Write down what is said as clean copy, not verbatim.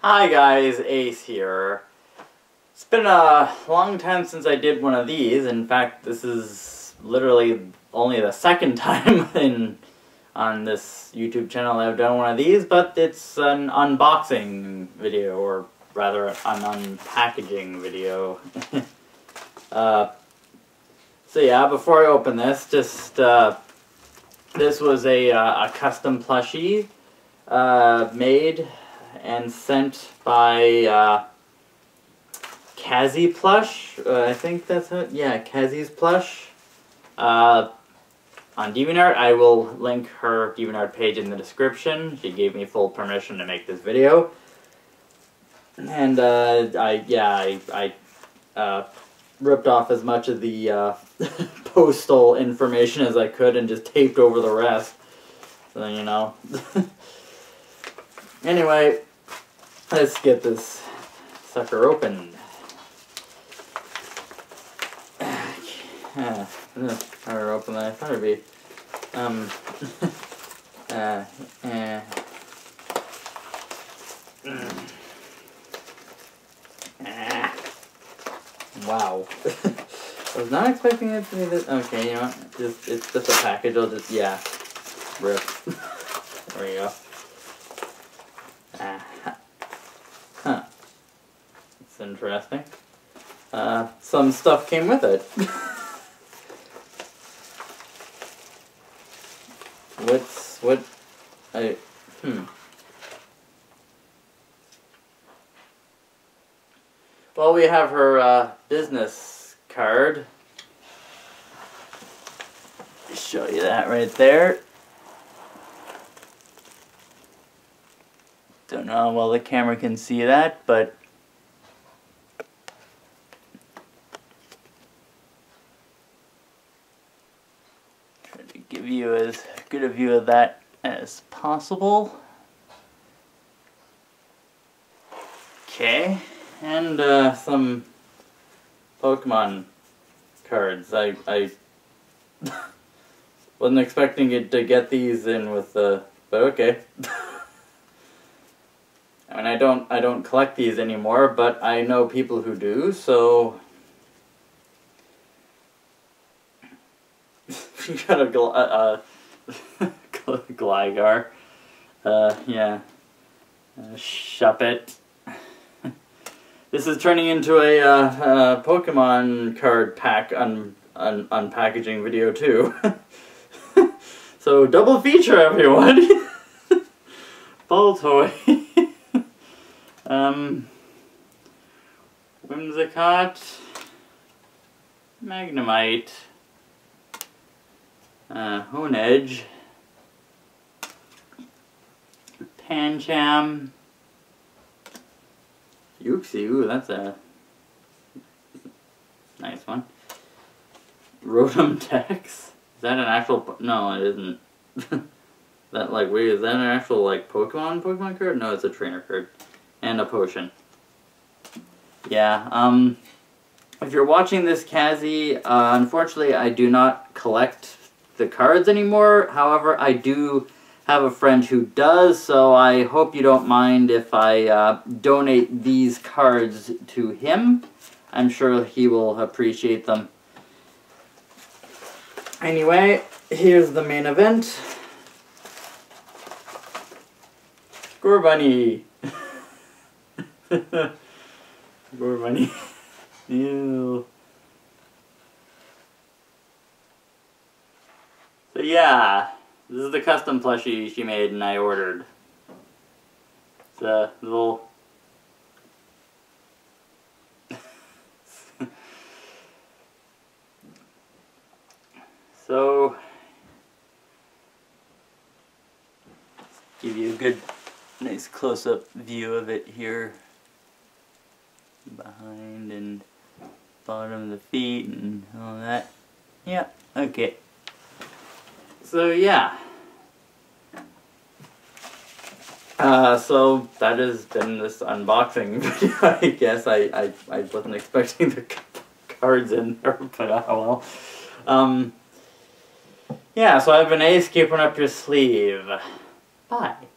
Hi guys, Ace here. It's been a long time since I did one of these. In fact, this is literally only the second time on this YouTube channel I've done one of these, but it's an unboxing video, or rather an unpackaging video. So yeah, before I open this, just this was a custom plushie made and sent by Kazzy Plush, I think that's it, yeah, Kazzy's Plush, on DeviantArt. I will link her DeviantArt page in the description. She gave me full permission to make this video, and I ripped off as much of the postal information as I could and just taped over the rest, so you know. Anyway, let's get this sucker open. I don't know how to open that. I thought it'd be. Wow. I was not expecting it to be this. Okay, you know what? It's just a package. I'll just, yeah. Rip. There you go. Huh. It's interesting. Some stuff came with it. Well, we have her business card. Show you that right there. Don't know how well the camera can see that, but try to give you as good a view of that as possible. Okay, and some Pokemon cards. I wasn't expecting it to get these in with the, but okay. I mean, I don't collect these anymore, but I know people who do, so you got Glygar, yeah, Shupit. This is turning into a Pokemon card pack unpackaging video too. So double feature, everyone. Baltoy. Whimsicott, Magnemite, Honedge, Pancham, Uxie, ooh, that's a nice one. Rotom Dex, is that an actual no, it isn't. That, like, wait, is that an actual, like, Pokemon card? No, it's a trainer card. And a potion. Yeah, if you're watching this, Kazzy, unfortunately I do not collect the cards anymore. However, I do have a friend who does, so I hope you don't mind if I donate these cards to him. I'm sure he will appreciate them. Anyway, here's the main event. Scorbunny! Scorbunny. Ew. So yeah, this is the custom plushie she made and I ordered. It's a little so let's give you a good nice close up view of it here. Behind and bottom of the feet and all that. Yeah, okay. So yeah. So that has been this unboxing video. I guess I wasn't expecting the cards in there, but oh well. Yeah, so I've been Ace, keeping up your sleeve. Bye.